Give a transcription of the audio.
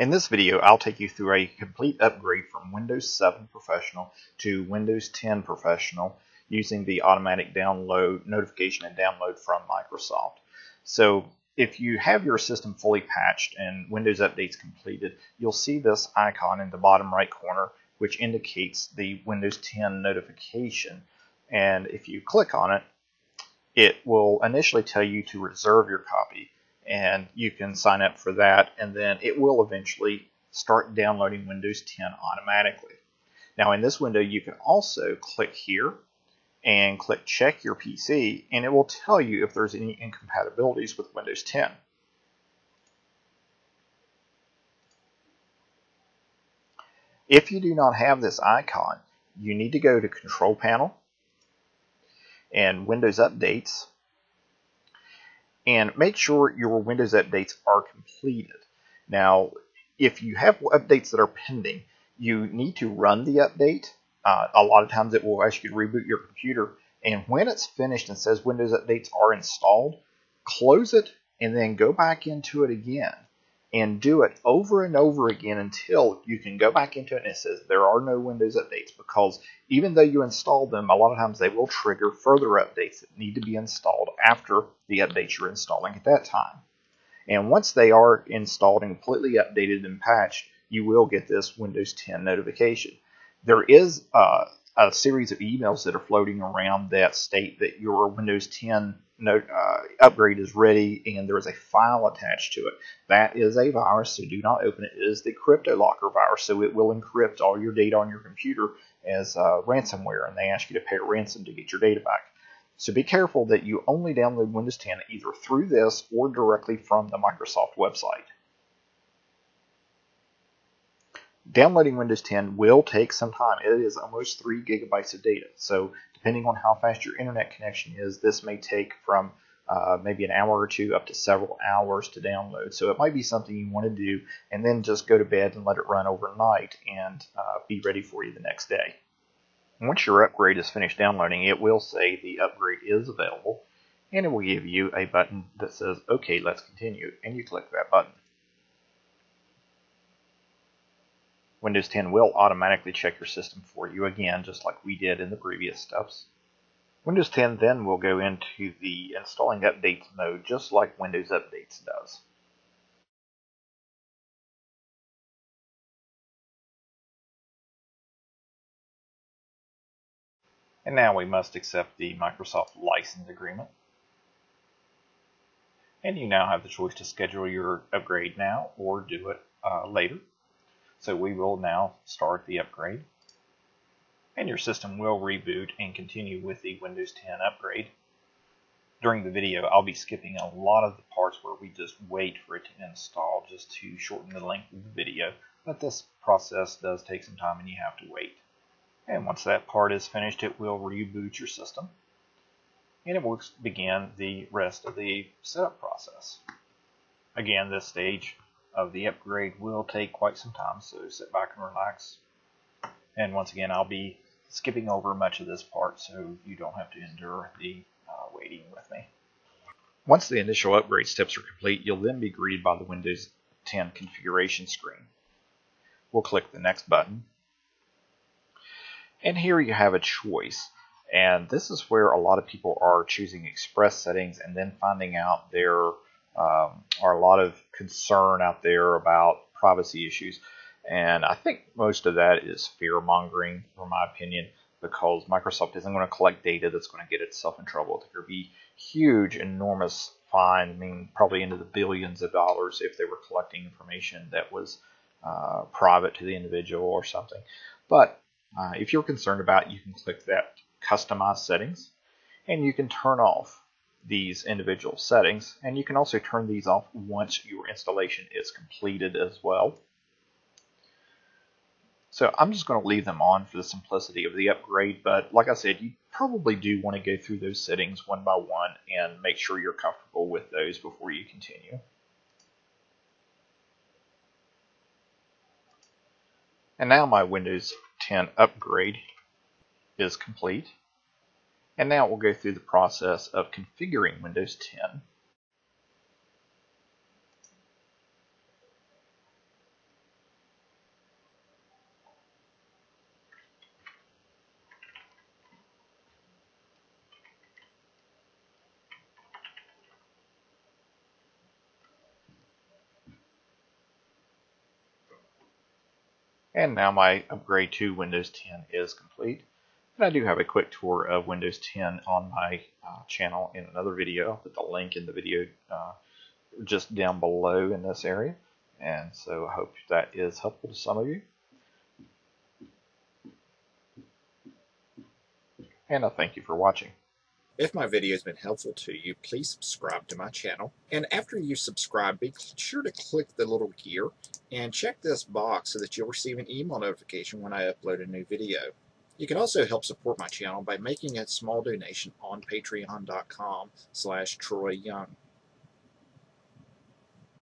In this video, I'll take you through a complete upgrade from Windows 7 Professional to Windows 10 Professional using the automatic download notification and download from Microsoft. So if you have your system fully patched and Windows updates completed, you'll see this icon in the bottom right corner, which indicates the Windows 10 notification. And if you click on it, it will initially tell you to reserve your copy, and you can sign up for that, and then it will eventually start downloading Windows 10 automatically. Now in this window, you can also click here and click check your PC, and it will tell you if there's any incompatibilities with Windows 10. If you do not have this icon, you need to go to Control Panel and Windows Updates, and make sure your Windows updates are completed. Now, if you have updates that are pending, you need to run the update. A lot of times it will ask you to reboot your computer, and when it's finished and says Windows updates are installed, close it and then go back into it again and do it over and over again until you can go back into it and it says there are no Windows updates, because even though you install them, a lot of times they will trigger further updates that need to be installed after the updates you're installing at that time. And once they are installed and completely updated and patched, you will get this Windows 10 notification. There is a series of emails that are floating around that state that your Windows 10 upgrade is ready, and there is a file attached to it. That is a virus, so do not open it. It is the CryptoLocker virus, so it will encrypt all your data on your computer as ransomware, and they ask you to pay a ransom to get your data back. So be careful that you only download Windows 10 either through this or directly from the Microsoft website. Downloading Windows 10 will take some time. It is almost 3 GB of data, so depending on how fast your internet connection is, this may take from maybe an hour or two up to several hours to download. So it might be something you want to do and then just go to bed and let it run overnight and be ready for you the next day. And once your upgrade is finished downloading, it will say the upgrade is available, and it will give you a button that says, okay, let's continue, and you click that button. Windows 10 will automatically check your system for you again, just like we did in the previous steps. Windows 10 then will go into the installing updates mode, just like Windows Updates does. And now we must accept the Microsoft license agreement. And you now have the choice to schedule your upgrade now or do it later. So we will now start the upgrade, and your system will reboot and continue with the Windows 10 upgrade. During the video, I'll be skipping a lot of the parts where we just wait for it to install, just to shorten the length of the video, but this process does take some time and you have to wait. And once that part is finished, it will reboot your system, and it will begin the rest of the setup process. Again, this stage of the upgrade will take quite some time, so sit back and relax. And once again, I'll be skipping over much of this part so you don't have to endure the waiting with me. Once the initial upgrade steps are complete, you'll then be greeted by the Windows 10 configuration screen. We'll click the next button, and here you have a choice. And this is where a lot of people are choosing express settings and then finding out their are a lot of concern out there about privacy issues, and I think most of that is fear-mongering, from my opinion, because Microsoft isn't going to collect data that's going to get itself in trouble. There could be huge, enormous fines, I mean, probably into the billions of dollars if they were collecting information that was private to the individual or something. But if you're concerned about it, you can click that Customize Settings, and you can turn off these individual settings, and you can also turn these off once your installation is completed as well. So I'm just going to leave them on for the simplicity of the upgrade, but like I said, you probably do want to go through those settings one by one and make sure you're comfortable with those before you continue. And now my Windows 10 upgrade is complete. And now we'll go through the process of configuring Windows 10. And now my upgrade to Windows 10 is complete. And I do have a quick tour of Windows 10 on my channel in another video. I'll put the link in the video just down below in this area. And so I hope that is helpful to some of you. And I thank you for watching. If my video has been helpful to you, please subscribe to my channel. And after you subscribe, be sure to click the little gear and check this box so that you'll receive an email notification when I upload a new video. You can also help support my channel by making a small donation on patreon.com/TroyYoung.